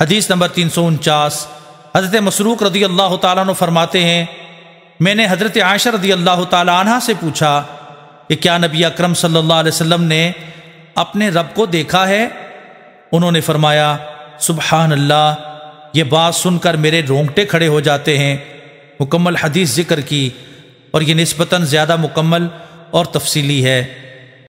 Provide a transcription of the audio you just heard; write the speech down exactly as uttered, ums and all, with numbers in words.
हदीस नंबर तीन सौ उनचास। हजरत मसरूक रदी अल्लाह ताला अन्हु फरमाते हैं, मैंने हजरत आयशा रदी अल्लाह ताला अन्हा से पूछा कि क्या नबी अक्रम सल्लल्लाहु अलैहि सल्लम ने अपने रब को देखा है? उन्होंने फरमाया, सुबहानल्लाह, ये बात सुनकर मेरे रोंगटे खड़े हो जाते हैं। मुकम्मल हदीस जिक्र की और ये निस्बतन ज़्यादा मुकम्मल और तफसीली है।